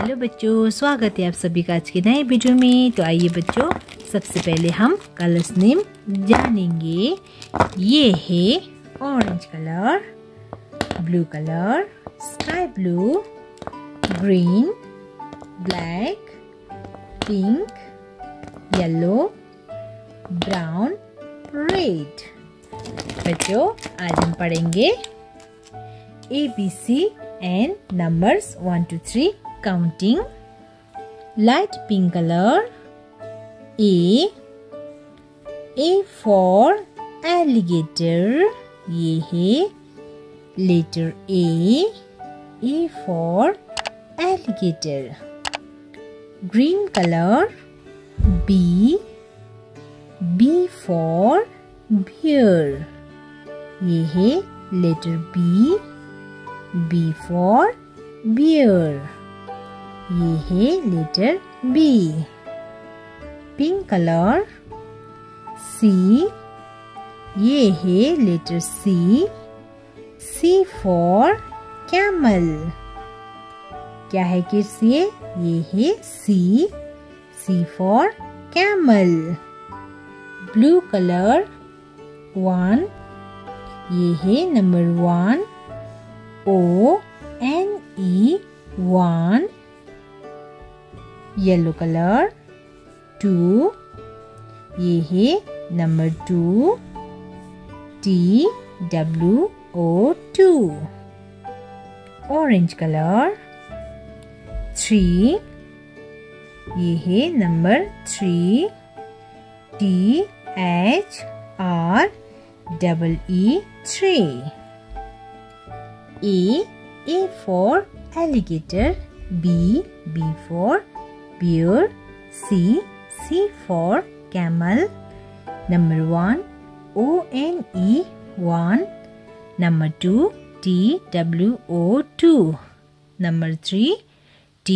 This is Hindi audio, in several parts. हेलो बच्चों, स्वागत है आप सभी का आज के नए वीडियो में। तो आइए बच्चों, सबसे पहले हम कलर्स नेम जानेंगे। ये है orange colour, blue colour, sky blue, green, black, pink, yellow, brown, red. बच्चों आज हम पढ़ेंगे ABC and numbers 1 to 3 counting. Light pink color, A for alligator, ये है letter A for alligator. Green color, B for bear, ये है letter B for bear, ये है letter B. Pink colour, C, ये है लेटर C for camel. क्या है किड्स? ये है C for camel. Blue colour, 1, ये है number 1, O N E 1. Yellow colour, 2, ये है number 2, T W O 2. Orange colour, 3, ये है number 3, T H R E E 3. A for alligator, B for bear, C for camel. Number 1, O N E 1. Number 2, T W O 2. Number 3, T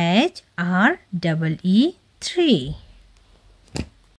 H R E E 3.